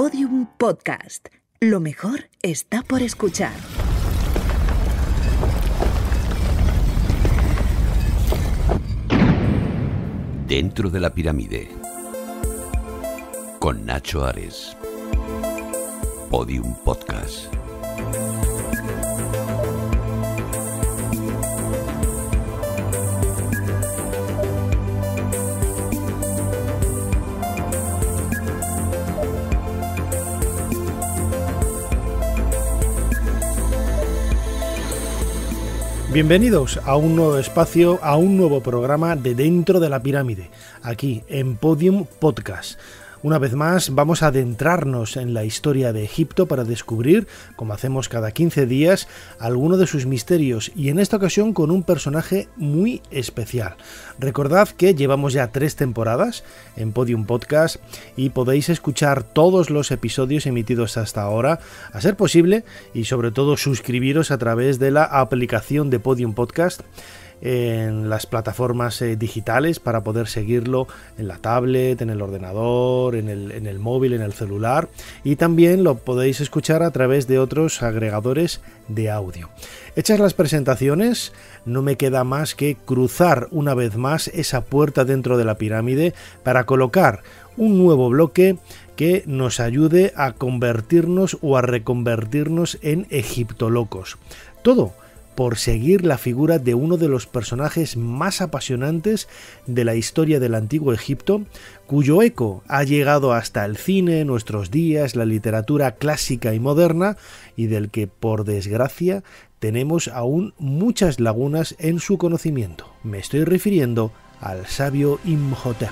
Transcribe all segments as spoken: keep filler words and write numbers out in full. Podium Podcast. Lo mejor está por escuchar. Dentro de la pirámide. Con Nacho Ares. Podium Podcast. Bienvenidos a un nuevo espacio, a un nuevo programa de Dentro de la Pirámide, aquí en Podium Podcast. Una vez más vamos a adentrarnos en la historia de Egipto para descubrir, como hacemos cada quince días, alguno de sus misterios, y en esta ocasión con un personaje muy especial. Recordad que llevamos ya tres temporadas en Podium Podcast y podéis escuchar todos los episodios emitidos hasta ahora, a ser posible, y sobre todo suscribiros a través de la aplicación de Podium Podcast en las plataformas eh, digitales para poder seguirlo en la tablet, en el ordenador, en el, en el móvil, en el celular, y también lo podéis escuchar a través de otros agregadores de audio. Hechas las presentaciones, no me queda más que cruzar una vez más esa puerta dentro de la pirámide para colocar un nuevo bloque que nos ayude a convertirnos o a reconvertirnos en egiptolocos. Todo por seguir la figura de uno de los personajes más apasionantes de la historia del antiguo Egipto, cuyo eco ha llegado hasta el cine, nuestros días, la literatura clásica y moderna, y del que, por desgracia, tenemos aún muchas lagunas en su conocimiento. Me estoy refiriendo al sabio Imhotep.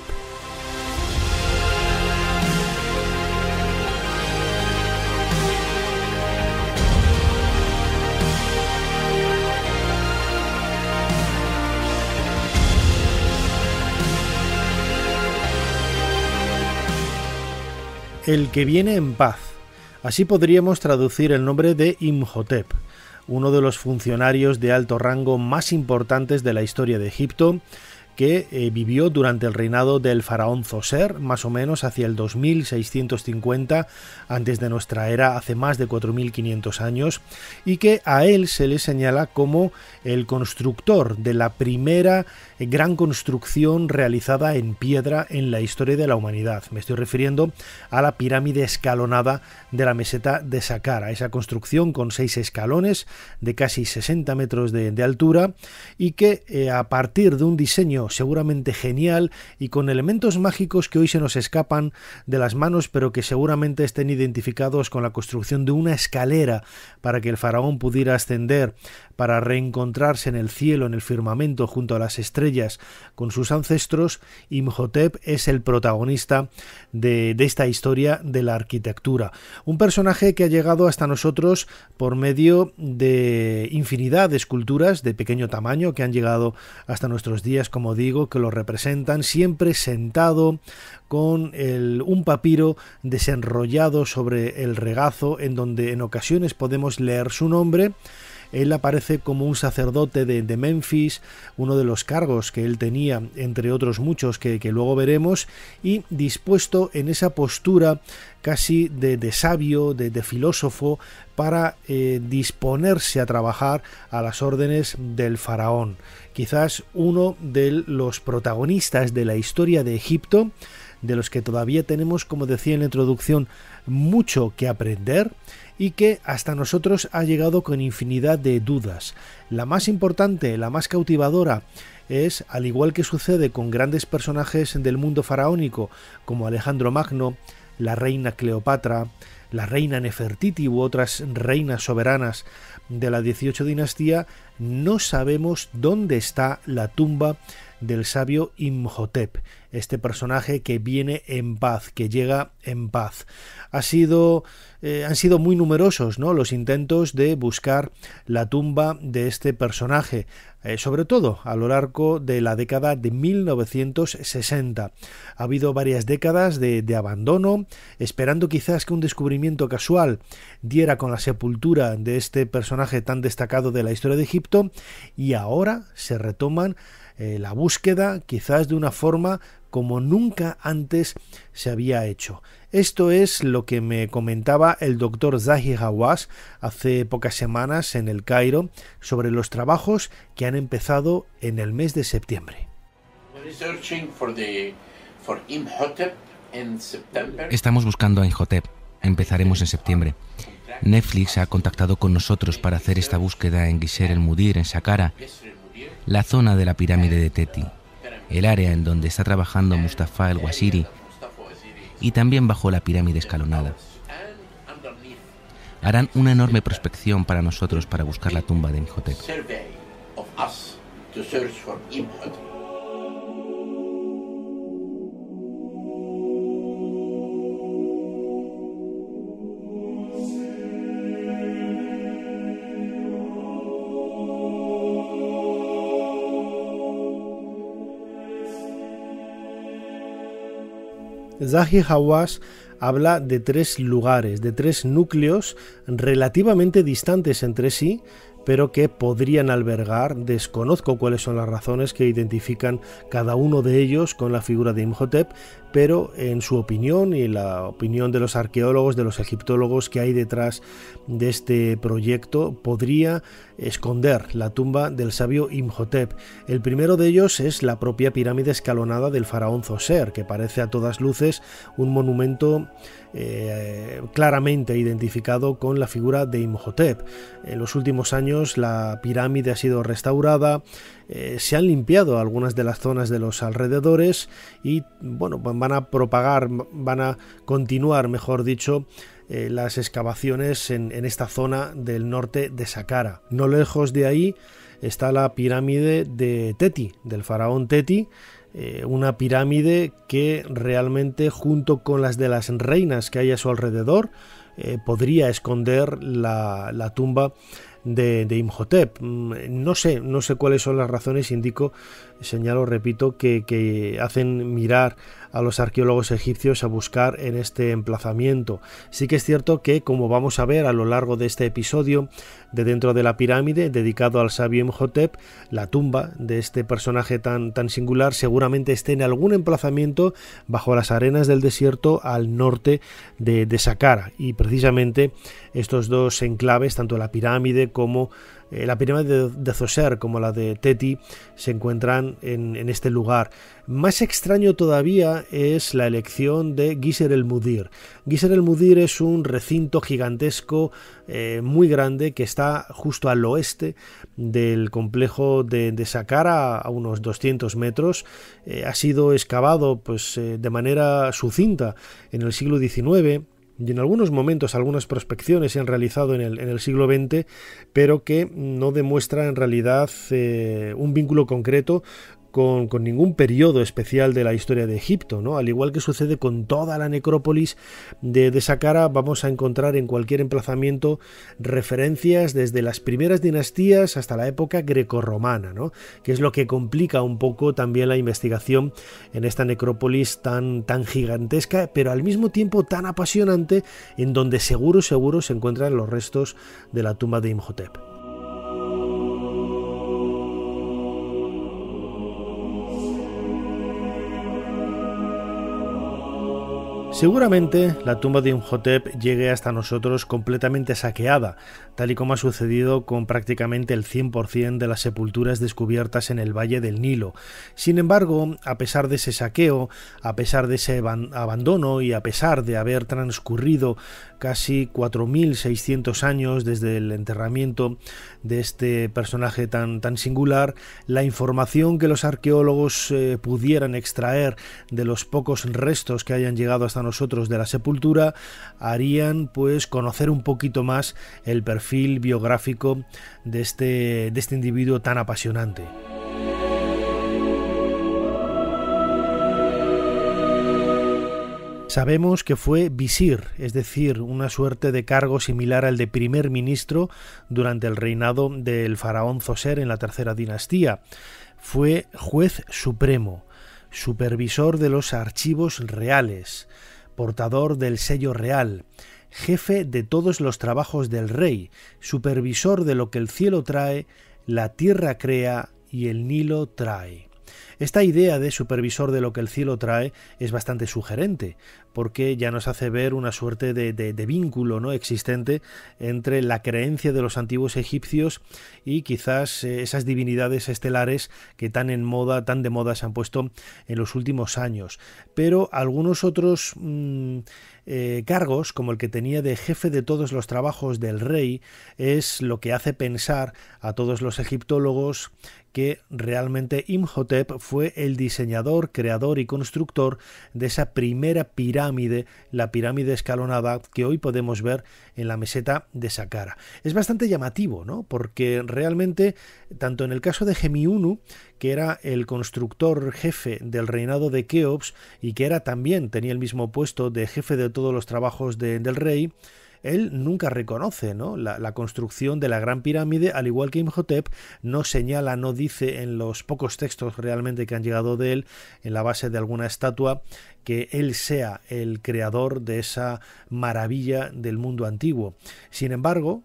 El que viene en paz. Así podríamos traducir el nombre de Imhotep, uno de los funcionarios de alto rango más importantes de la historia de Egipto, que eh, vivió durante el reinado del faraón Zoser, más o menos hacia el dos mil seiscientos cincuenta antes de nuestra era, hace más de cuatro mil quinientos años, y que a él se le señala como el constructor de la primera gran construcción realizada en piedra en la historia de la humanidad. Me estoy refiriendo a la pirámide escalonada de la meseta de Saqqara, esa construcción con seis escalones de casi sesenta metros de, de altura, y que eh, a partir de un diseño seguramente genial y con elementos mágicos que hoy se nos escapan de las manos, pero que seguramente estén identificados con la construcción de una escalera para que el faraón pudiera ascender para reencontrarse en el cielo, en el firmamento, junto a las estrellas con sus ancestros. Imhotep es el protagonista de, de esta historia de la arquitectura, un personaje que ha llegado hasta nosotros por medio de infinidad de esculturas de pequeño tamaño que han llegado hasta nuestros días, como digo, que lo representan siempre sentado con el, un papiro desenrollado sobre el regazo, en donde en ocasiones podemos leer su nombre. Él aparece como un sacerdote de, de Memphis, uno de los cargos que él tenía, entre otros muchos que, que luego veremos, y dispuesto en esa postura casi de, de sabio, de, de filósofo, para eh, disponerse a trabajar a las órdenes del faraón. Quizás uno de los protagonistas de la historia de Egipto, de los que todavía tenemos, como decía en la introducción, mucho que aprender, y que hasta nosotros ha llegado con infinidad de dudas. La más importante, la más cautivadora, es, al igual que sucede con grandes personajes del mundo faraónico como Alejandro Magno, la reina Cleopatra, la reina Nefertiti u otras reinas soberanas de la dieciocho dinastía, no sabemos dónde está la tumba del sabio Imhotep, este personaje que viene en paz, que llega en paz. Ha sido, eh, han sido muy numerosos, ¿no?, los intentos de buscar la tumba de este personaje, eh, sobre todo a lo largo de la década de mil novecientos sesenta. Ha habido varias décadas de, de abandono, esperando quizás que un descubrimiento casual diera con la sepultura de este personaje tan destacado de la historia de Egipto, y ahora se retoman eh, la búsqueda, quizás de una forma como nunca antes se había hecho. Esto es lo que me comentaba el doctor Zahi Hawass hace pocas semanas en El Cairo sobre los trabajos que han empezado en el mes de septiembre. Estamos buscando a Imhotep. Empezaremos en septiembre. Netflix ha contactado con nosotros para hacer esta búsqueda en Guisr el Mudir, en Saqqara, la zona de la pirámide de Teti, el área en donde está trabajando Mustafa el Waziri y también bajo la pirámide escalonada. Harán una enorme prospección para nosotros para buscar la tumba de Imhotep. Zahi Hawass habla de tres lugares, de tres núcleos relativamente distantes entre sí, pero que podrían albergar, desconozco cuáles son las razones que identifican cada uno de ellos con la figura de Imhotep, pero en su opinión y la opinión de los arqueólogos, de los egiptólogos que hay detrás de este proyecto, podría esconder la tumba del sabio Imhotep. El primero de ellos es la propia pirámide escalonada del faraón Zoser, que parece a todas luces un monumento eh, claramente identificado con la figura de Imhotep. En los últimos años la pirámide ha sido restaurada, eh, se han limpiado algunas de las zonas de los alrededores y bueno, van a propagar, van a continuar, mejor dicho, eh, las excavaciones en, en esta zona del norte de Saqqara. No lejos de ahí está la pirámide de Teti, del faraón Teti, eh, una pirámide que realmente, junto con las de las reinas que hay a su alrededor, eh, podría esconder la, la tumba De, de Imhotep. No sé, no sé cuáles son las razones, indico, señalo, repito, que, que hacen mirar a los arqueólogos egipcios a buscar en este emplazamiento. Sí que es cierto que, como vamos a ver a lo largo de este episodio de Dentro de la Pirámide, dedicado al sabio Imhotep, la tumba de este personaje tan, tan singular seguramente esté en algún emplazamiento bajo las arenas del desierto al norte de, de Saqqara, y precisamente estos dos enclaves, tanto la pirámide como eh, la pirámide de Zoser como la de Teti, se encuentran en, en este lugar. Más extraño todavía es la elección de Guisr el Mudir. Guisr el Mudir es un recinto gigantesco, eh, muy grande, que está justo al oeste del complejo de, de Saqqara, a unos doscientos metros. Eh, ha sido excavado pues, eh, de manera sucinta en el siglo diecinueve. Y en algunos momentos algunas prospecciones se han realizado en el, en el siglo veinte, pero que no demuestra en realidad eh, un vínculo concreto con, con ningún periodo especial de la historia de Egipto, ¿no? Al igual que sucede con toda la necrópolis de, de Saqqara, vamos a encontrar en cualquier emplazamiento referencias desde las primeras dinastías hasta la época grecorromana, ¿no? Que es lo que complica un poco también la investigación en esta necrópolis tan, tan gigantesca, pero al mismo tiempo tan apasionante, en donde seguro, seguro se encuentran los restos de la tumba de Imhotep. Seguramente la tumba de Imhotep llegue hasta nosotros completamente saqueada, tal y como ha sucedido con prácticamente el cien por cien de las sepulturas descubiertas en el Valle del Nilo. Sin embargo, a pesar de ese saqueo, a pesar de ese abandono y a pesar de haber transcurrido casi cuatro mil seiscientos años desde el enterramiento de este personaje tan, tan singular, la información que los arqueólogos eh, pudieran extraer de los pocos restos que hayan llegado hasta nosotros de la sepultura harían pues conocer un poquito más el perfil biográfico de este, de este individuo tan apasionante. Sabemos que fue visir, es decir, una suerte de cargo similar al de primer ministro durante el reinado del faraón Zoser en la tercera dinastía. Fue juez supremo, supervisor de los archivos reales, portador del sello real, jefe de todos los trabajos del rey, supervisor de lo que el cielo trae, la tierra crea y el Nilo trae. Esta idea de supervisor de lo que el cielo trae es bastante sugerente, porque ya nos hace ver una suerte de, de, de vínculo, ¿no?, existente entre la creencia de los antiguos egipcios y quizás esas divinidades estelares que tan en moda, tan de moda se han puesto en los últimos años. Pero algunos otros mmm, eh, cargos, como el que tenía de jefe de todos los trabajos del rey, es lo que hace pensar a todos los egiptólogos que realmente Imhotep fue el diseñador, creador y constructor de esa primera pirámide, la pirámide escalonada que hoy podemos ver en la meseta de Saqqara. Es bastante llamativo, ¿no?, porque realmente, tanto en el caso de Gemiunu, que era el constructor jefe del reinado de Keops y que era también, tenía el mismo puesto de jefe de todos los trabajos de, del rey, él nunca reconoce, ¿no?, la, la construcción de la Gran Pirámide, al igual que Imhotep no señala, no dice en los pocos textos realmente que han llegado de él, en la base de alguna estatua, que él sea el creador de esa maravilla del mundo antiguo. Sin embargo,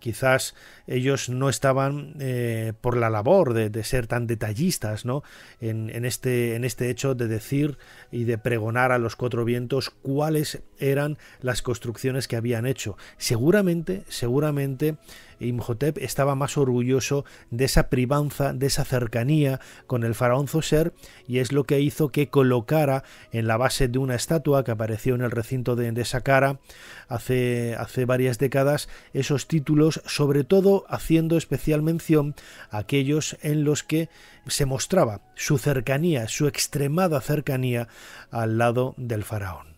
quizás ellos no estaban eh, por la labor de, de ser tan detallistas, ¿no?, en, en, este, en este hecho de decir y de pregonar a los cuatro vientos cuáles eran las construcciones que habían hecho. Seguramente, seguramente Imhotep estaba más orgulloso de esa privanza, de esa cercanía con el faraón Zoser, y es lo que hizo que colocara en la base de una estatua que apareció en el recinto de, de Saqqara hace, hace varias décadas esos títulos, sobre todo haciendo especial mención a aquellos en los que se mostraba su cercanía, su extremada cercanía al lado del faraón.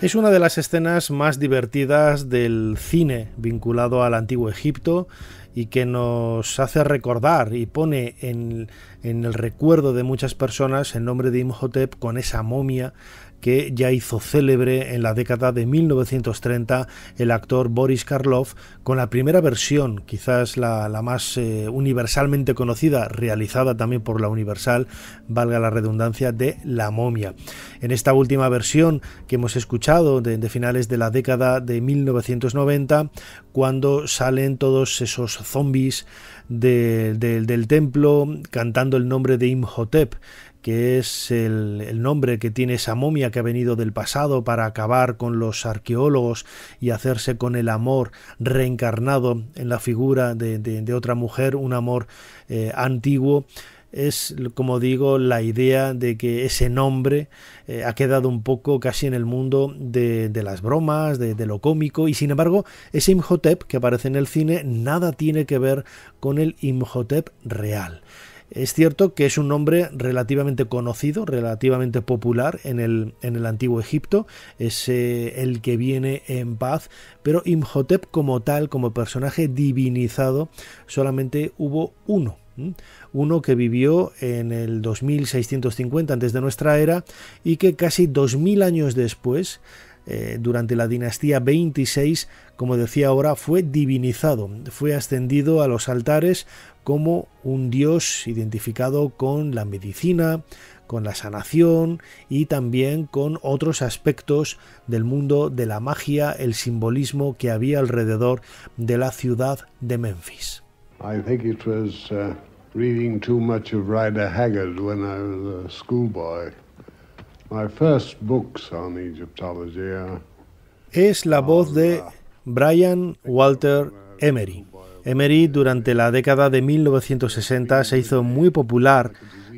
Es una de las escenas más divertidas del cine vinculado al Antiguo Egipto y que nos hace recordar y pone en, en el recuerdo de muchas personas el nombre de Imhotep, con esa momia que ya hizo célebre en la década de mil novecientos treinta el actor Boris Karloff, con la primera versión, quizás la, la más eh, universalmente conocida, realizada también por la Universal, valga la redundancia, de La Momia. En esta última versión que hemos escuchado de, de finales de la década de mil novecientos noventa, cuando salen todos esos zombies de, de, del templo cantando el nombre de Imhotep, que es el, el nombre que tiene esa momia que ha venido del pasado para acabar con los arqueólogos y hacerse con el amor reencarnado en la figura de, de, de otra mujer, un amor eh, antiguo. Es, como digo, la idea de que ese nombre eh, ha quedado un poco casi en el mundo de, de las bromas, de, de lo cómico, y sin embargo ese Imhotep que aparece en el cine nada tiene que ver con el Imhotep real. Es cierto que es un nombre relativamente conocido, relativamente popular en el, en el Antiguo Egipto, es eh, el que viene en paz, pero Imhotep como tal, como personaje divinizado, solamente hubo uno. Uno que vivió en el dos mil seiscientos cincuenta antes de nuestra era y que casi dos mil años después, eh, durante la dinastía veintiséis, como decía ahora, fue divinizado, fue ascendido a los altares como un dios identificado con la medicina, con la sanación y también con otros aspectos del mundo de la magia, el simbolismo que había alrededor de la ciudad de Memphis. I think it was uh, reading too much of Rider Haggard when I was a schoolboy. My first books on Egyptology are... Es la voz de Brian Walter Emery. Emery durante la década de mil novecientos sesenta se hizo muy popular,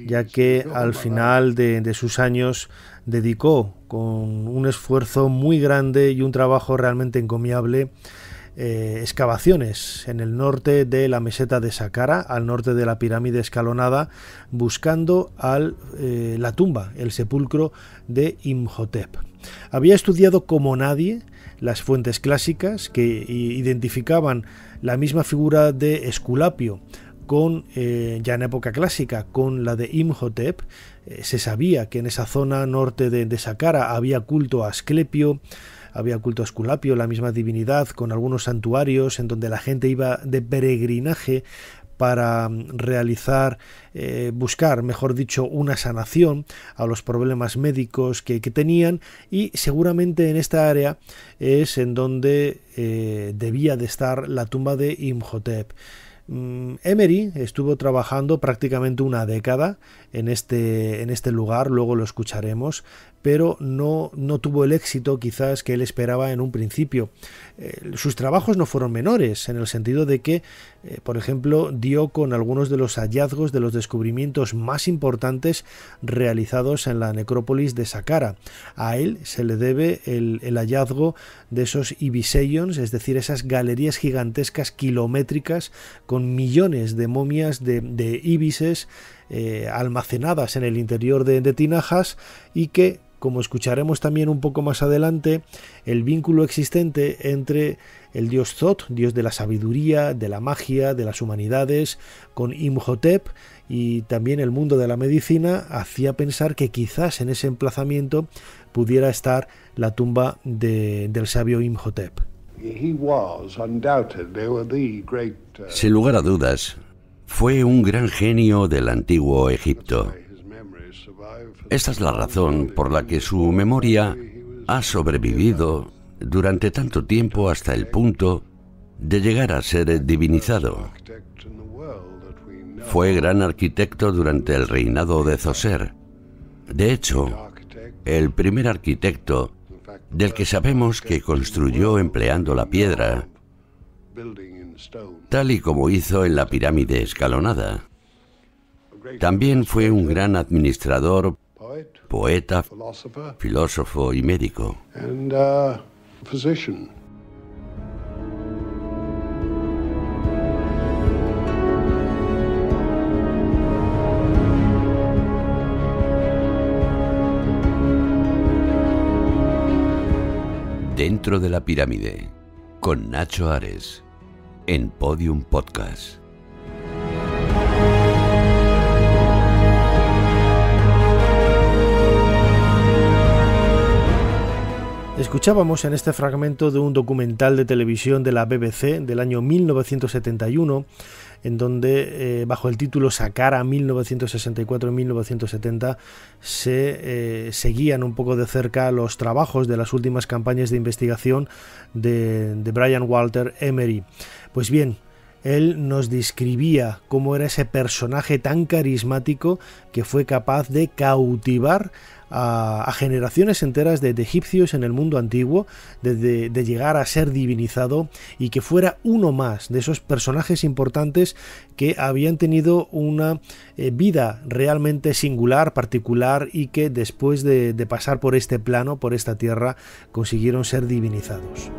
ya que al final de, de sus años dedicó con un esfuerzo muy grande y un trabajo realmente encomiable Eh, excavaciones en el norte de la meseta de Saqqara, al norte de la pirámide escalonada, buscando al, eh, la tumba, el sepulcro de Imhotep. Había estudiado como nadie las fuentes clásicas que identificaban la misma figura de Esculapio con, eh, ya en época clásica, con la de Imhotep. Eh, se sabía que en esa zona norte de, de Saqqara había culto a Asclepio, había culto a Esculapio, la misma divinidad, con algunos santuarios en donde la gente iba de peregrinaje para realizar, eh, buscar, mejor dicho, una sanación a los problemas médicos que, que tenían, y seguramente en esta área es en donde eh, debía de estar la tumba de Imhotep. Emery estuvo trabajando prácticamente una década en este, en este lugar, luego lo escucharemos, pero no, no tuvo el éxito quizás que él esperaba en un principio. Eh, sus trabajos no fueron menores, en el sentido de que, eh, por ejemplo, dio con algunos de los hallazgos de los descubrimientos más importantes realizados en la necrópolis de Saqqara. A él se le debe el, el hallazgo de esos ibiseions, es decir, esas galerías gigantescas kilométricas con millones de momias de, de ibises eh, almacenadas en el interior de, de tinajas, y que, como escucharemos también un poco más adelante, el vínculo existente entre el dios Thoth, dios de la sabiduría, de la magia, de las humanidades, con Imhotep y también el mundo de la medicina, hacía pensar que quizás en ese emplazamiento pudiera estar la tumba de, del sabio Imhotep. Sin lugar a dudas, fue un gran genio del antiguo Egipto. Esta es la razón por la que su memoria ha sobrevivido durante tanto tiempo hasta el punto de llegar a ser divinizado. Fue gran arquitecto durante el reinado de Zoser. De hecho, el primer arquitecto del que sabemos que construyó empleando la piedra, tal y como hizo en la pirámide escalonada. También fue un gran administrador, poeta, filósofo y médico. Dentro de la pirámide, con Nacho Ares, en Podium Podcast. Escuchábamos en este fragmento de un documental de televisión de la B B C del año mil novecientos setenta y uno, en donde eh, bajo el título Saqqara mil novecientos sesenta y cuatro a mil novecientos setenta se eh, seguían un poco de cerca los trabajos de las últimas campañas de investigación de, de Brian Walter Emery. Pues bien, él nos describía cómo era ese personaje tan carismático que fue capaz de cautivar a, a generaciones enteras de, de egipcios en el mundo antiguo, de, de, de llegar a ser divinizado, y que fuera uno más de esos personajes importantes que habían tenido una eh, vida realmente singular, particular, y que después de, de pasar por este plano, por esta tierra, consiguieron ser divinizados.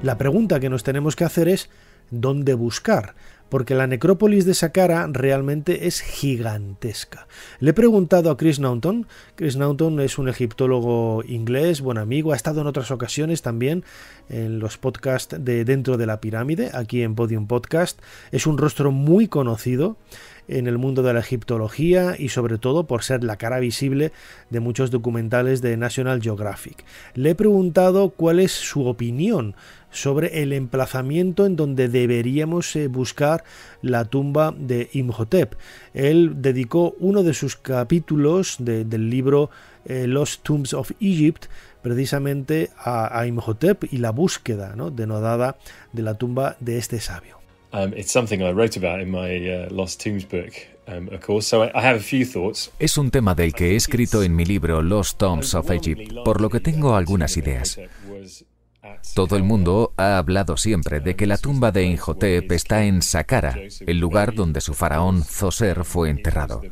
La pregunta que nos tenemos que hacer es ¿dónde buscar? Porque la necrópolis de Saqqara realmente es gigantesca. Le he preguntado a Chris Naunton. Chris Naunton es un egiptólogo inglés, buen amigo, ha estado en otras ocasiones también en los podcasts de Dentro de la Pirámide, aquí en Podium Podcast. Es un rostro muy conocido en el mundo de la egiptología y sobre todo por ser la cara visible de muchos documentales de National Geographic. Le he preguntado cuál es su opinión sobre el emplazamiento en donde deberíamos buscar la tumba de Imhotep. Él dedicó uno de sus capítulos de, del libro eh, Lost Tombs of Egypt precisamente a, a Imhotep y la búsqueda, ¿no?, denodada de la tumba de este sabio. Es un tema del que he escrito en mi libro Lost Tombs of Egypt, por lo que tengo algunas ideas. Todo el mundo ha hablado siempre de que la tumba de Imhotep está en Saqqara, el lugar donde su faraón Zoser fue enterrado.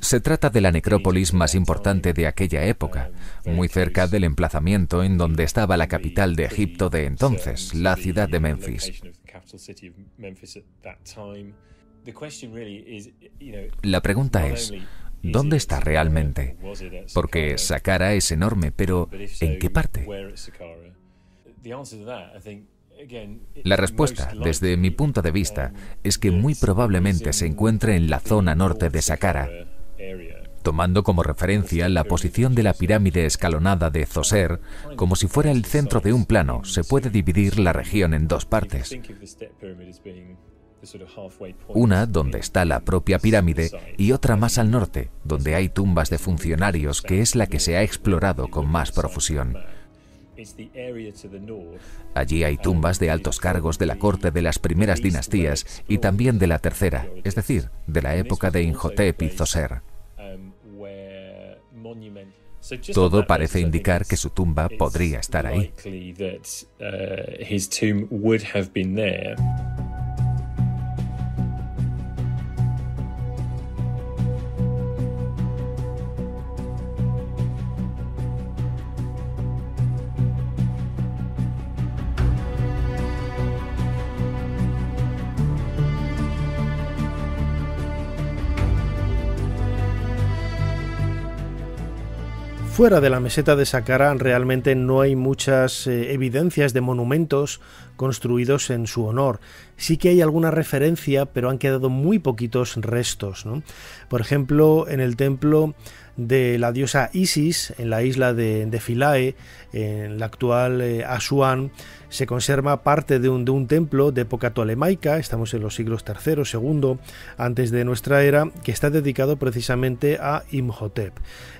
Se trata de la necrópolis más importante de aquella época, muy cerca del emplazamiento en donde estaba la capital de Egipto de entonces, la ciudad de Memphis. La pregunta es, ¿dónde está realmente? Porque Saqqara es enorme, pero ¿en qué parte? La respuesta, desde mi punto de vista, es que muy probablemente se encuentre en la zona norte de Saqqara, tomando como referencia la posición de la pirámide escalonada de Zoser. Como si fuera el centro de un plano, se puede dividir la región en dos partes. Una donde está la propia pirámide y otra más al norte, donde hay tumbas de funcionarios, que es la que se ha explorado con más profusión. Allí hay tumbas de altos cargos de la corte de las primeras dinastías y también de la tercera, es decir, de la época de Imhotep y Zoser. Todo parece indicar que su tumba podría estar ahí. Fuera de la meseta de Saqqara realmente no hay muchas eh, evidencias de monumentos construidos en su honor. Sí que hay alguna referencia, pero han quedado muy poquitos restos, ¿no? Por ejemplo, en el templo de la diosa Isis, en la isla de, de Philae, en la actual eh, Asuán, se conserva parte de un, de un templo de época ptolemaica, estamos en los siglos tercero, segundo, antes de nuestra era, que está dedicado precisamente a Imhotep.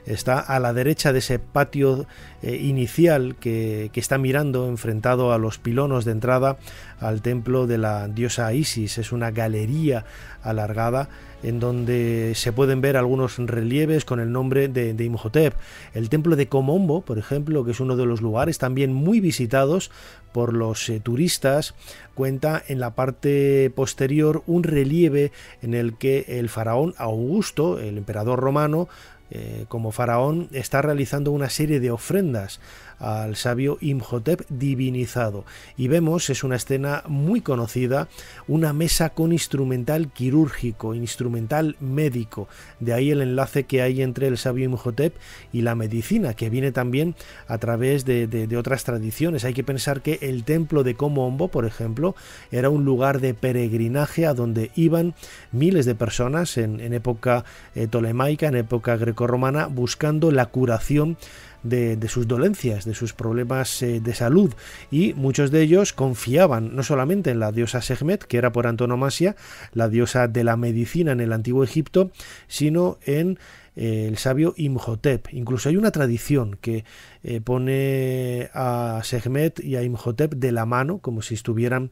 Está a la derecha de ese patio eh, inicial que, que está mirando, enfrentado a los pilonos de entrada al templo de la diosa Isis. Es una galería alargada en donde se pueden ver algunos relieves con el nombre de, de Imhotep. El templo de Komombo, por ejemplo, que es uno de los lugares también muy visitados por los eh, turistas, cuenta en la parte posterior un relieve en el que el faraón Augusto, el emperador romano, eh, como faraón, está realizando una serie de ofrendas al sabio Imhotep divinizado. Y vemos, es una escena muy conocida, una mesa con instrumental quirúrgico, instrumental médico. De ahí el enlace que hay entre el sabio Imhotep y la medicina, que viene también a través de, de, de otras tradiciones. Hay que pensar que el templo de Komombo, por ejemplo, era un lugar de peregrinaje a donde iban miles de personas en, en época eh, ptolemaica, en época grecorromana, buscando la curación De, de sus dolencias, de sus problemas eh, de salud, y muchos de ellos confiaban no solamente en la diosa Sekhmet, que era por antonomasia la diosa de la medicina en el antiguo Egipto, sino en eh, el sabio Imhotep. Incluso hay una tradición que eh, pone a Sekhmet y a Imhotep de la mano, como si estuvieran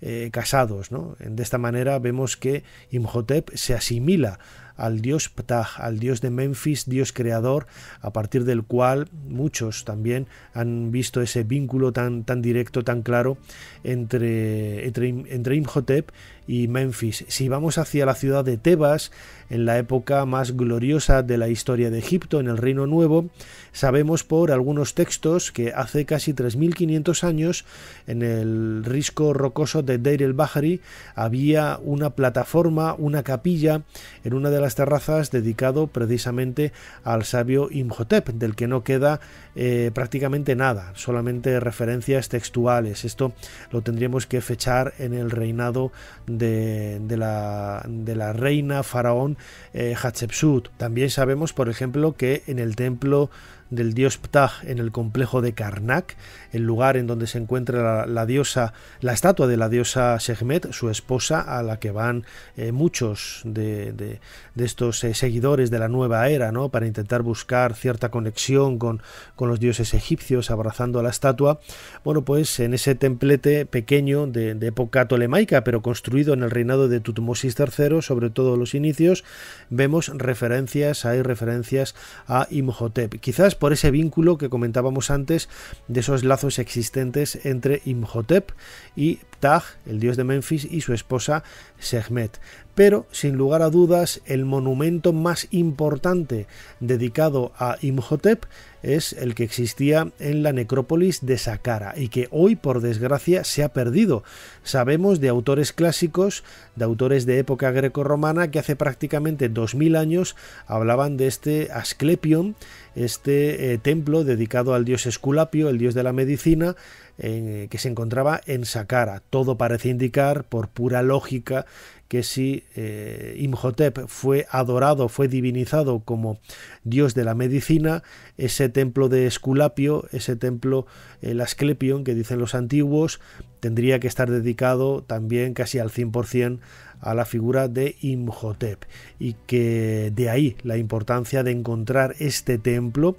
eh, casados, ¿no? De esta manera vemos que Imhotep se asimila al dios Ptah, al dios de Memphis, dios creador, a partir del cual muchos también han visto ese vínculo tan, tan directo, tan claro, entre, entre, entre Imhotep y Memphis. Si vamos hacia la ciudad de Tebas, en la época más gloriosa de la historia de Egipto, en el Reino Nuevo, sabemos por algunos textos que hace casi tres mil quinientos años, en el risco rocoso de Deir el-Bahari, había una plataforma, una capilla, en una de las terrazas, dedicado precisamente al sabio Imhotep, del que no queda eh, prácticamente nada, solamente referencias textuales. Esto lo tendríamos que fechar en el reinado de, de, la, de la reina faraón eh, Hatshepsut. También sabemos, por ejemplo, que en el templo del dios Ptah, en el complejo de Karnak, el lugar en donde se encuentra la, la diosa, la estatua de la diosa Sekhmet, su esposa, a la que van eh, muchos de, de, de estos eh, seguidores de la nueva era, ¿no?, para intentar buscar cierta conexión con, con los dioses egipcios, abrazando a la estatua. Bueno, pues en ese templete pequeño de, de época ptolemaica, pero construido en el reinado de Tutmosis tercero, sobre todo los inicios, vemos referencias, hay referencias a Imhotep, quizás por ese vínculo que comentábamos antes, de esos lazos existentes entre Imhotep y Ptah, el dios de Memphis, y su esposa Sekhmet. Pero, sin lugar a dudas, el monumento más importante dedicado a Imhotep es el que existía en la necrópolis de Saqqara y que hoy, por desgracia, se ha perdido. Sabemos de autores clásicos, de autores de época grecorromana, que hace prácticamente dos mil años hablaban de este Asclepión, este eh, templo dedicado al dios Esculapio, el dios de la medicina, en, que se encontraba en Saqqara. Todo parece indicar, por pura lógica, que si eh, Imhotep fue adorado, fue divinizado como dios de la medicina, ese templo de Esculapio, ese templo, el Asclepion, que dicen los antiguos, tendría que estar dedicado también casi al cien por cien a la figura de Imhotep. Y que de ahí la importancia de encontrar este templo,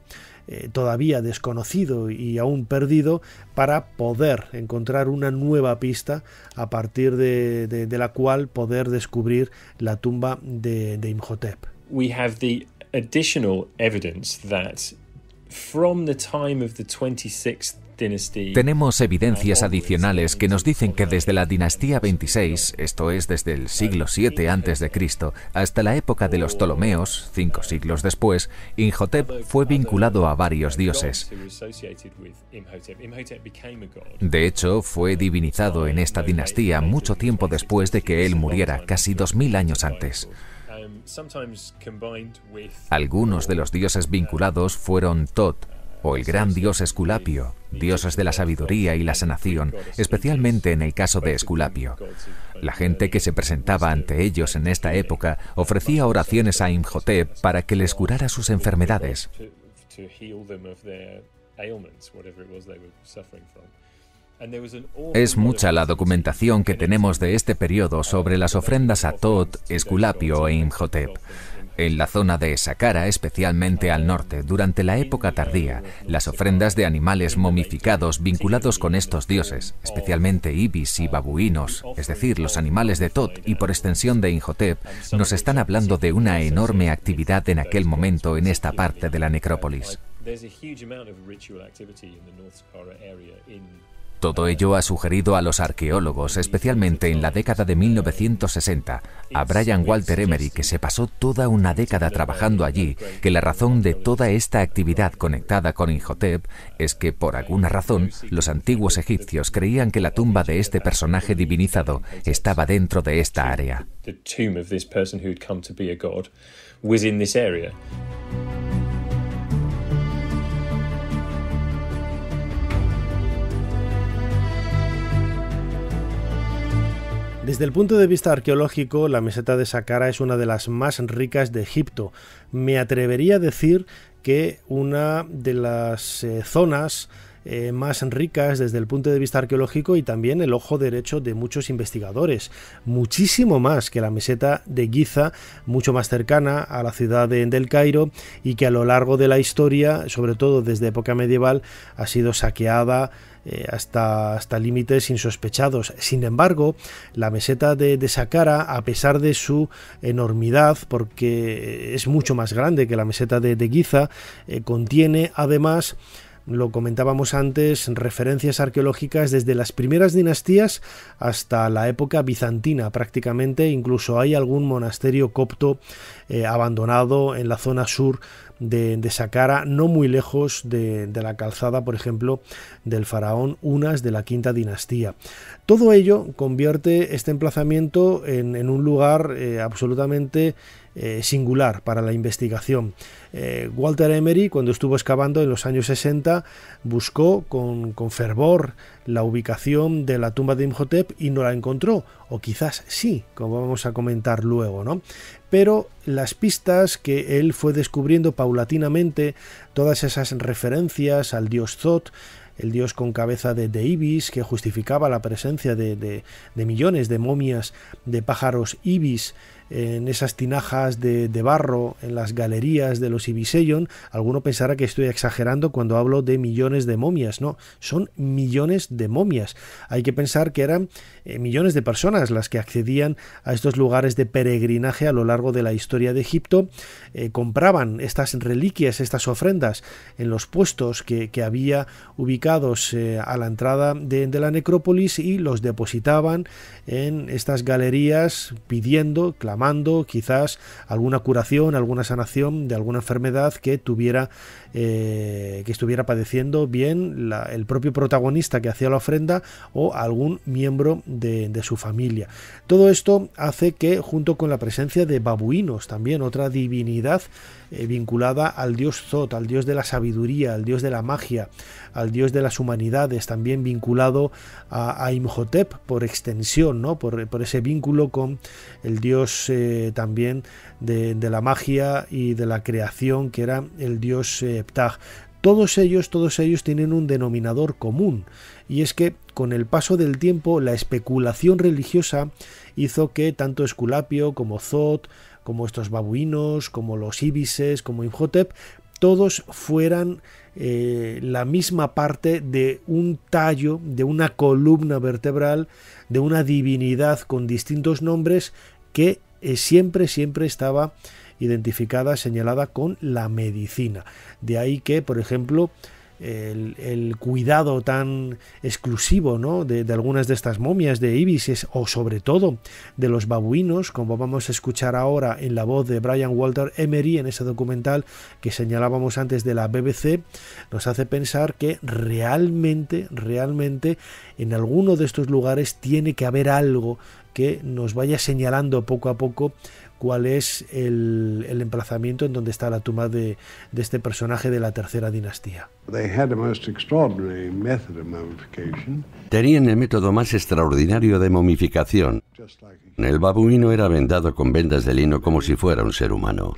eh, todavía desconocido y aún perdido, para poder encontrar una nueva pista a partir de, de, de la cual poder descubrir la tumba de, de Imhotep. We have the additional evidence that from the time of the twenty-sixth tenemos evidencias adicionales que nos dicen que desde la dinastía veintiséis, esto es desde el siglo siete antes de Cristo, hasta la época de los Ptolomeos, cinco siglos después, Imhotep fue vinculado a varios dioses. De hecho, fue divinizado en esta dinastía mucho tiempo después de que él muriera, casi dos mil años antes. Algunos de los dioses vinculados fueron Thoth, o el gran dios Esculapio, dioses de la sabiduría y la sanación, especialmente en el caso de Esculapio. La gente que se presentaba ante ellos en esta época ofrecía oraciones a Imhotep para que les curara sus enfermedades. Es mucha la documentación que tenemos de este periodo sobre las ofrendas a Thoth, Esculapio e Imhotep. En la zona de Saqqara, especialmente al norte, durante la época tardía, las ofrendas de animales momificados vinculados con estos dioses, especialmente ibis y babuinos, es decir, los animales de Thoth y por extensión de Imhotep, nos están hablando de una enorme actividad en aquel momento en esta parte de la necrópolis. Todo ello ha sugerido a los arqueólogos, especialmente en la década de mil novecientos sesenta, a Brian Walter Emery, que se pasó toda una década trabajando allí, que la razón de toda esta actividad conectada con Imhotep es que, por alguna razón, los antiguos egipcios creían que la tumba de este personaje divinizado estaba dentro de esta área. Desde el punto de vista arqueológico, la meseta de Saqqara es una de las más ricas de Egipto. Me atrevería a decir que una de las eh, zonas eh, más ricas desde el punto de vista arqueológico y también el ojo derecho de muchos investigadores. Muchísimo más que la meseta de Giza, mucho más cercana a la ciudad de, del Cairo, y que a lo largo de la historia, sobre todo desde época medieval, ha sido saqueada, Eh, hasta, hasta límites insospechados. Sin embargo, la meseta de, de Saqqara, a pesar de su enormidad, porque es mucho más grande que la meseta de, de Giza, eh, contiene además, lo comentábamos antes, referencias arqueológicas desde las primeras dinastías hasta la época bizantina prácticamente. Incluso hay algún monasterio copto eh, abandonado en la zona sur de, de Saqqara, no muy lejos de, de la calzada, por ejemplo, del faraón Unas de la quinta dinastía. Todo ello convierte este emplazamiento en, en un lugar eh, absolutamente Eh, singular para la investigación. Eh, Walter Emery, cuando estuvo excavando en los años sesenta, buscó con, con fervor la ubicación de la tumba de Imhotep y no la encontró, o quizás sí, como vamos a comentar luego, ¿no? Pero las pistas que él fue descubriendo paulatinamente, todas esas referencias al dios Thoth, el dios con cabeza de, de ibis, que justificaba la presencia de, de, de millones de momias de pájaros ibis en esas tinajas de, de barro, en las galerías de los Ibiseion. Alguno pensará que estoy exagerando cuando hablo de millones de momias. No, son millones de momias. Hay que pensar que eran eh, millones de personas las que accedían a estos lugares de peregrinaje a lo largo de la historia de Egipto. Eh, compraban estas reliquias, estas ofrendas, en los puestos que, que había ubicados a la entrada de, de la necrópolis, y los depositaban en estas galerías pidiendo, clamando quizás alguna curación, alguna sanación de alguna enfermedad que tuviera eh, que estuviera padeciendo bien la, el propio protagonista que hacía la ofrenda o algún miembro de, de su familia. Todo esto hace que, junto con la presencia de babuinos, también otra divinidad eh, vinculada al dios Thoth, al dios de la sabiduría, al dios de la magia, al dios de de las humanidades, también vinculado a, a Imhotep por extensión, ¿no? por, por ese vínculo con el dios eh, también de, de la magia y de la creación, que era el dios eh, Ptah. Todos ellos, todos ellos tienen un denominador común, y es que con el paso del tiempo la especulación religiosa hizo que tanto Esculapio como Thoth, como estos babuinos, como los ibises, como Imhotep, todos fueran eh, la misma parte de un tallo, de una columna vertebral, de una divinidad con distintos nombres que eh, siempre, siempre estaba identificada, señalada con la medicina. De ahí que, por ejemplo, el, el cuidado tan exclusivo, ¿no? de, de algunas de estas momias de ibises, o sobre todo de los babuinos, como vamos a escuchar ahora en la voz de Brian Walter Emery en ese documental que señalábamos antes de la B B C, nos hace pensar que realmente, realmente en alguno de estos lugares tiene que haber algo que nos vaya señalando poco a poco cuál es el, el emplazamiento en donde está la tumba de, de este personaje de la tercera dinastía. Tenían el método más extraordinario de momificación. El babuino era vendado con vendas de lino como si fuera un ser humano.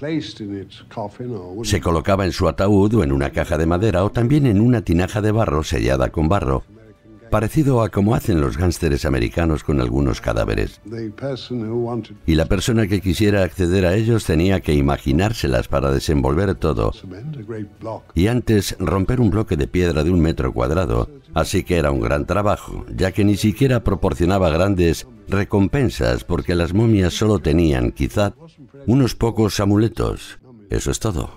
Se colocaba en su ataúd o en una caja de madera o también en una tinaja de barro sellada con barro, parecido a como hacen los gánsteres americanos con algunos cadáveres. Y la persona que quisiera acceder a ellos tenía que imaginárselas para desenvolver todo, y antes romper un bloque de piedra de un metro cuadrado, así que era un gran trabajo, ya que ni siquiera proporcionaba grandes recompensas porque las momias solo tenían, quizá, unos pocos amuletos. Eso es todo.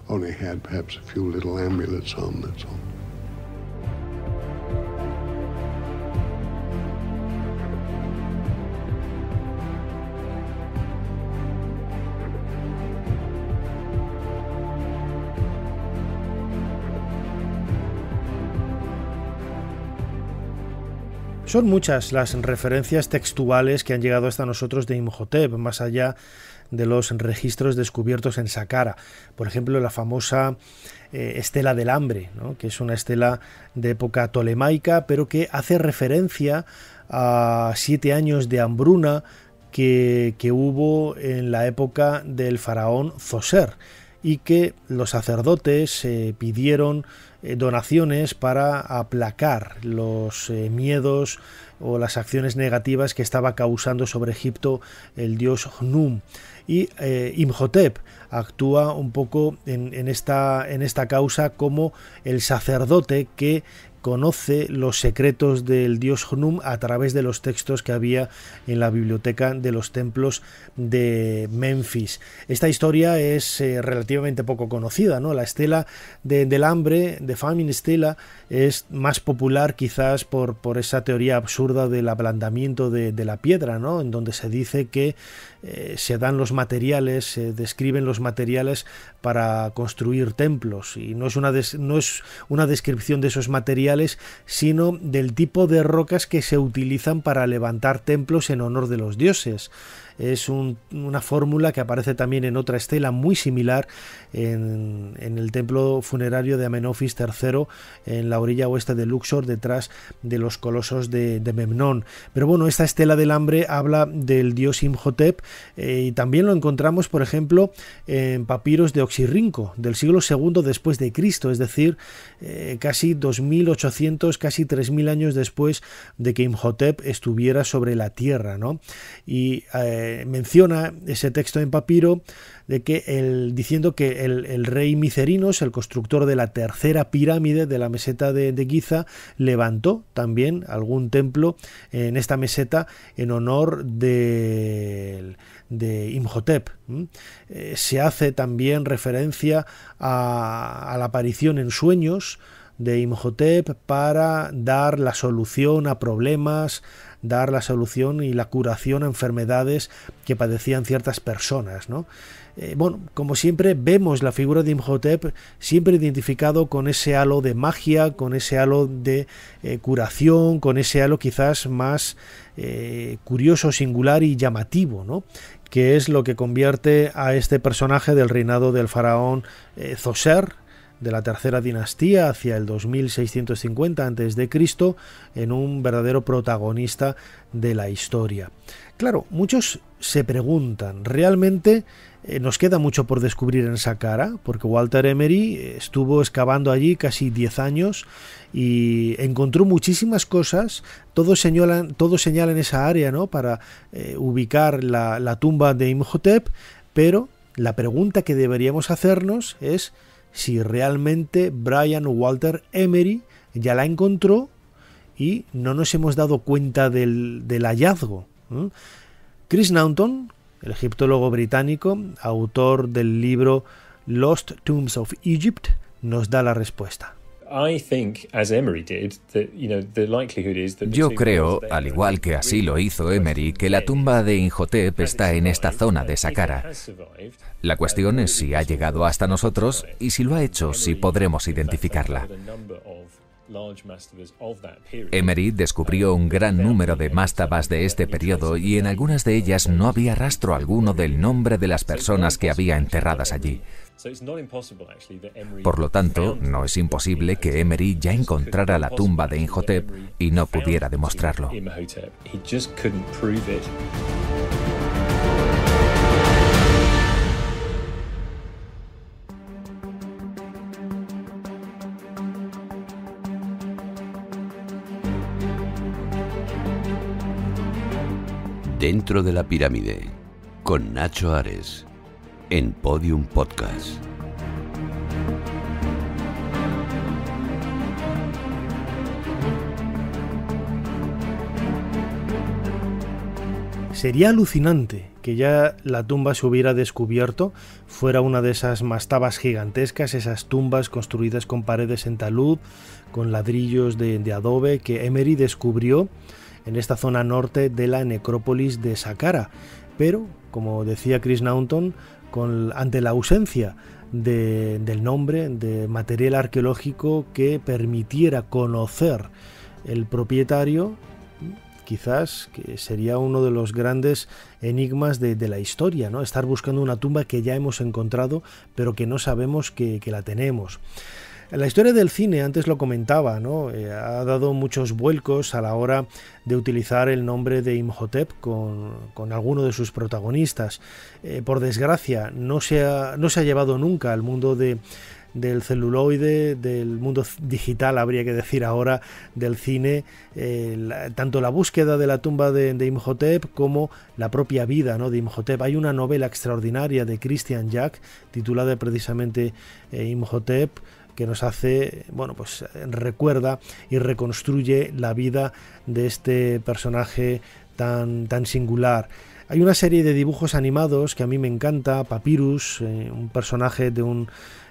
Son muchas las referencias textuales que han llegado hasta nosotros de Imhotep, más allá de los registros descubiertos en Saqqara. Por ejemplo, la famosa eh, Estela del Hambre, ¿no? que es una estela de época tolemaica, pero que hace referencia a siete años de hambruna que, que hubo en la época del faraón Zoser, y que los sacerdotes eh, pidieron donaciones para aplacar los eh, miedos o las acciones negativas que estaba causando sobre Egipto el dios Hnum. Y eh, Imhotep actúa un poco en, en, esta, en esta causa como el sacerdote que conoce los secretos del dios Hnum a través de los textos que había en la biblioteca de los templos de Memphis. Esta historia es eh, relativamente poco conocida, ¿no? La estela de, del hambre, de Famine Stela, es más popular quizás por, por esa teoría absurda del ablandamiento de, de la piedra, ¿no? En donde se dice que eh, se dan los materiales, se describen los materiales para construir templos, y no es una, des, no es una descripción de esos materiales, sino del tipo de rocas que se utilizan para levantar templos en honor de los dioses. Es un, una fórmula que aparece también en otra estela muy similar en, en el templo funerario de Amenofis tercero en la orilla oeste de Luxor, detrás de los colosos de, de Memnón. Pero bueno, esta estela del hambre habla del dios Imhotep, eh, y también lo encontramos, por ejemplo, en papiros de Oxirrinco del siglo segundo después de Cristo, es decir, eh, casi dos mil ochocientos, casi tres mil años después de que Imhotep estuviera sobre la tierra, ¿no? Y eh, menciona ese texto en papiro de que el, diciendo que el, el rey Micerinos, el constructor de la tercera pirámide de la meseta de, de Giza, levantó también algún templo en esta meseta en honor de, de Imhotep. Eh, se hace también referencia a, a la aparición en sueños de Imhotep para dar la solución a problemas, dar la solución y la curación a enfermedades que padecían ciertas personas, ¿no? Eh, bueno, como siempre vemos la figura de Imhotep siempre identificado con ese halo de magia, con ese halo de eh, curación, con ese halo quizás más eh, curioso, singular y llamativo, ¿no? Que es lo que convierte a este personaje del reinado del faraón eh, Zoser, de la tercera dinastía hacia el dos mil seiscientos cincuenta antes de Cristo en un verdadero protagonista de la historia. Claro, muchos se preguntan, ¿realmente eh, nos queda mucho por descubrir en Saqqara? Porque Walter Emery estuvo excavando allí casi diez años y encontró muchísimas cosas. Todos señalan, todos señalan esa área, ¿no?, para eh, ubicar la, la tumba de Imhotep, pero la pregunta que deberíamos hacernos es si realmente Brian Walter Emery ya la encontró y no nos hemos dado cuenta del, del hallazgo. ¿Mm? Chris Naunton, el egiptólogo británico, autor del libro Lost Tombs of Egypt, nos da la respuesta. Yo creo, al igual que así lo hizo Emery, que la tumba de Imhotep está en esta zona de Saqqara. La cuestión es si ha llegado hasta nosotros y si lo ha hecho, si podremos identificarla. Emery descubrió un gran número de mastabas de este periodo y en algunas de ellas no había rastro alguno del nombre de las personas que había enterradas allí. Por lo tanto, no es imposible que Emery ya encontrara la tumba de Imhotep y no pudiera demostrarlo. Dentro de la pirámide, con Nacho Ares, en Podium Podcast. Sería alucinante que ya la tumba se hubiera descubierto, fuera una de esas mastabas gigantescas, esas tumbas construidas con paredes en talud, con ladrillos de, de adobe que Emery descubrió en esta zona norte de la necrópolis de Saqqara. Pero, como decía Chris Naunton, con, ante la ausencia de, del nombre, de material arqueológico que permitiera conocer el propietario, quizás que sería uno de los grandes enigmas de, de la historia, ¿no? Estar buscando una tumba que ya hemos encontrado, pero que no sabemos que, que la tenemos. La historia del cine, antes lo comentaba, ¿no? Eh, ha dado muchos vuelcos a la hora de utilizar el nombre de Imhotep con, con alguno de sus protagonistas. Eh, por desgracia, no se ha, no se ha llevado nunca al mundo de, del celuloide, del mundo digital, habría que decir ahora, del cine, eh, la, tanto la búsqueda de la tumba de, de Imhotep como la propia vida, ¿no?, de Imhotep. Hay una novela extraordinaria de Christian Jack, titulada precisamente eh, Imhotep, que nos hace, bueno, pues recuerda y reconstruye la vida de este personaje tan, tan singular. Hay una serie de dibujos animados que a mí me encanta, Papyrus, eh, un personaje de un,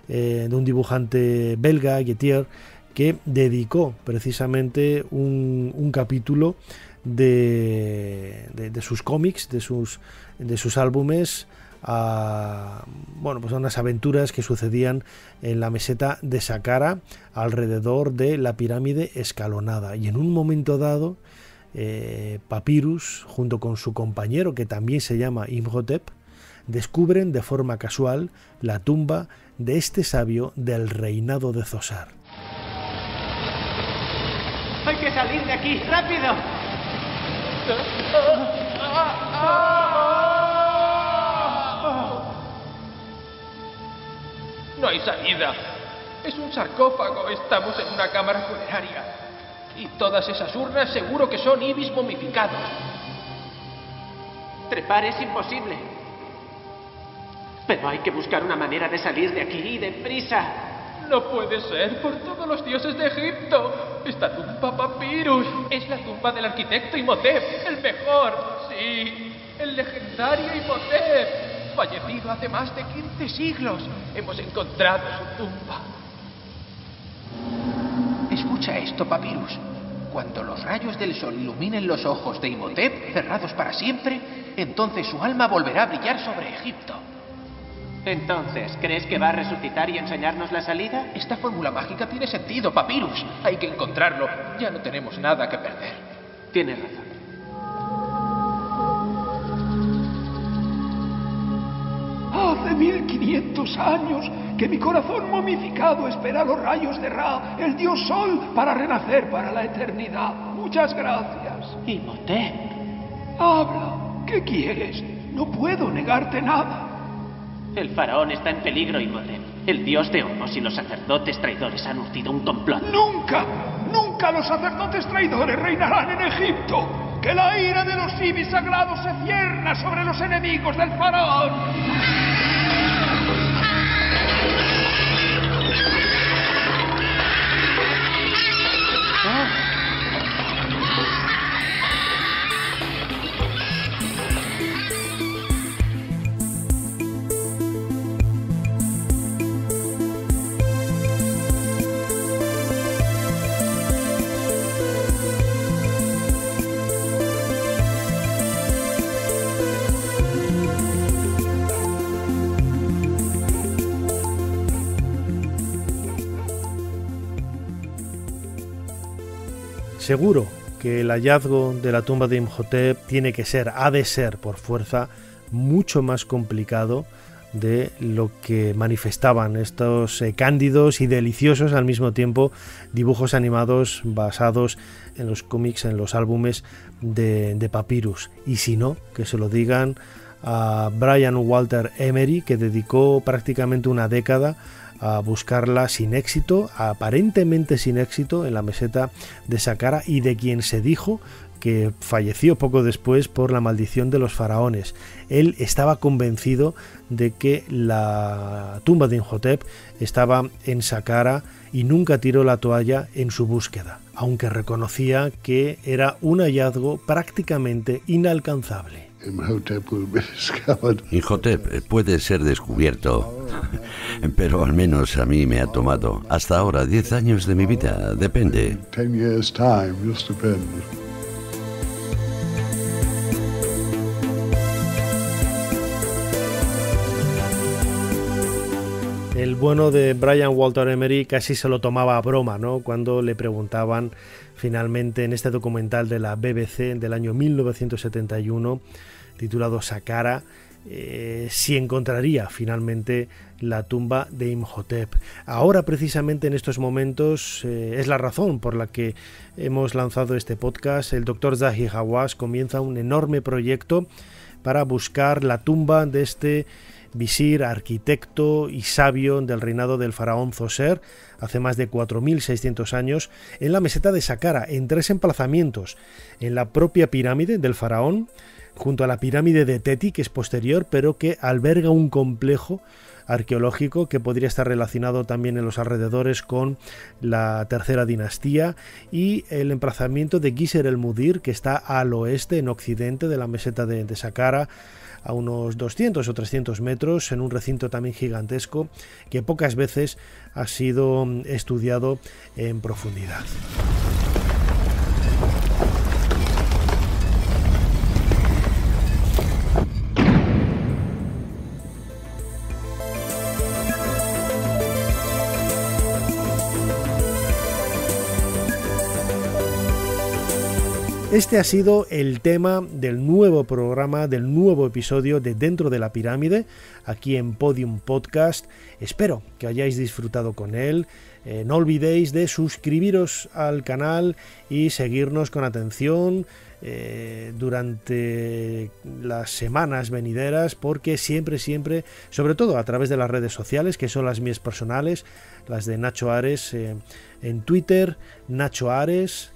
eh, de un dibujante belga, Gettier, que dedicó precisamente un, un capítulo de, de, de sus cómics, de sus, de sus álbumes, a, bueno, pues a unas aventuras que sucedían en la meseta de Saqqara alrededor de la pirámide escalonada. Y en un momento dado, eh, Papyrus, junto con su compañero, que también se llama Imhotep, descubren de forma casual la tumba de este sabio del reinado de Zosar. ¡Hay que salir de aquí! ¡Rápido! No hay salida. Es un sarcófago. Estamos en una cámara funeraria. Y todas esas urnas seguro que son ibis momificados. Trepar es imposible. Pero hay que buscar una manera de salir de aquí y deprisa. No puede ser, por todos los dioses de Egipto. Esta tumba Papyrus es la tumba del arquitecto Imhotep, el mejor, sí, el legendario Imhotep. Fallecido hace más de quince siglos. Hemos encontrado su tumba. Escucha esto, Papyrus. Cuando los rayos del sol iluminen los ojos de Imhotep, cerrados para siempre, entonces su alma volverá a brillar sobre Egipto. Entonces, ¿crees que va a resucitar y enseñarnos la salida? Esta fórmula mágica tiene sentido, Papyrus. Hay que encontrarlo. Ya no tenemos nada que perder. Tienes razón. doce mil quinientos años que mi corazón momificado espera los rayos de Ra, el dios Sol, para renacer para la eternidad. Muchas gracias. Imhotep. Habla. ¿Qué quieres? No puedo negarte nada. El faraón está en peligro, Imhotep. El dios de Hormos y los sacerdotes traidores han urdido un complot. ¡Nunca! ¡Nunca los sacerdotes traidores reinarán en Egipto! ¡Que la ira de los ibis sagrados se cierna sobre los enemigos del faraón! ¿Ah? Seguro que el hallazgo de la tumba de Imhotep tiene que ser, ha de ser por fuerza, mucho más complicado de lo que manifestaban estos eh, cándidos y deliciosos al mismo tiempo dibujos animados basados en los cómics, en los álbumes de, de Papyrus. Y si no, que se lo digan a Brian Walter Emery, que dedicó prácticamente una década a buscarla sin éxito, aparentemente sin éxito, en la meseta de Saqqara, y de quien se dijo que falleció poco después por la maldición de los faraones. Él estaba convencido de que la tumba de Imhotep estaba en Saqqara y nunca tiró la toalla en su búsqueda, aunque reconocía que era un hallazgo prácticamente inalcanzable. Imhotep puede ser descubierto, pero al menos a mí me ha tomado hasta ahora diez años de mi vida, depende. El bueno de Brian Walter Emery casi se lo tomaba a broma, ¿no?, cuando le preguntaban finalmente en este documental de la B B C del año mil novecientos setenta y uno, titulado Saqqara, eh, si encontraría finalmente la tumba de Imhotep. Ahora, precisamente en estos momentos, eh, es la razón por la que hemos lanzado este podcast. El doctor Zahi Hawass comienza un enorme proyecto para buscar la tumba de este visir, arquitecto y sabio del reinado del faraón Zoser, hace más de cuatro mil seiscientos años, en la meseta de Saqqara, en tres emplazamientos: en la propia pirámide del faraón, junto a la pirámide de Teti, que es posterior, pero que alberga un complejo arqueológico que podría estar relacionado también en los alrededores con la tercera dinastía, y el emplazamiento de Gizeh el Mudir, que está al oeste, en occidente, de la meseta de, de Saqqara, a unos doscientos o trescientos metros, en un recinto también gigantesco que pocas veces ha sido estudiado en profundidad. Este ha sido el tema del nuevo programa, del nuevo episodio de Dentro de la Pirámide, aquí en Podium Podcast. Espero que hayáis disfrutado con él. Eh, no olvidéis de suscribiros al canal y seguirnos con atención eh, durante las semanas venideras, porque siempre, siempre, sobre todo a través de las redes sociales, que son las mías personales, las de Nacho Ares, eh, en Twitter, Nacho Ares,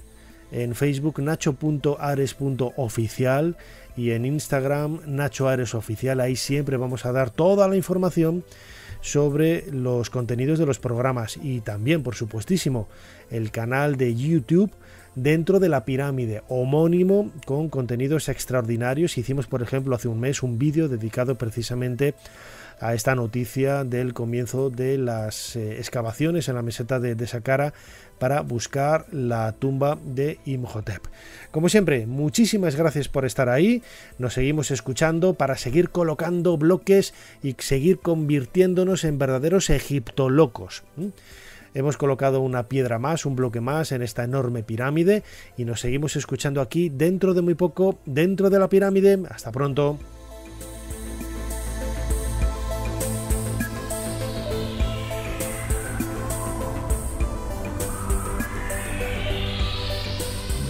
en Facebook nacho punto ares punto oficial y en Instagram nacho ares oficial. Ahí siempre vamos a dar toda la información sobre los contenidos de los programas, y también, por supuestísimo, el canal de YouTube Dentro de la Pirámide, homónimo, con contenidos extraordinarios. Hicimos, por ejemplo, hace un mes un vídeo dedicado precisamente a esta noticia del comienzo de las eh, excavaciones en la meseta de, de Saqqara para buscar la tumba de Imhotep. Como siempre, muchísimas gracias por estar ahí. Nos seguimos escuchando para seguir colocando bloques y seguir convirtiéndonos en verdaderos egiptolocos. ¿Mm? Hemos colocado una piedra más, un bloque más en esta enorme pirámide, y nos seguimos escuchando aquí dentro de muy poco, Dentro de la Pirámide. Hasta pronto.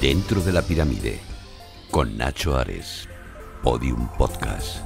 Dentro de la pirámide, con Nacho Ares, Podium Podcast.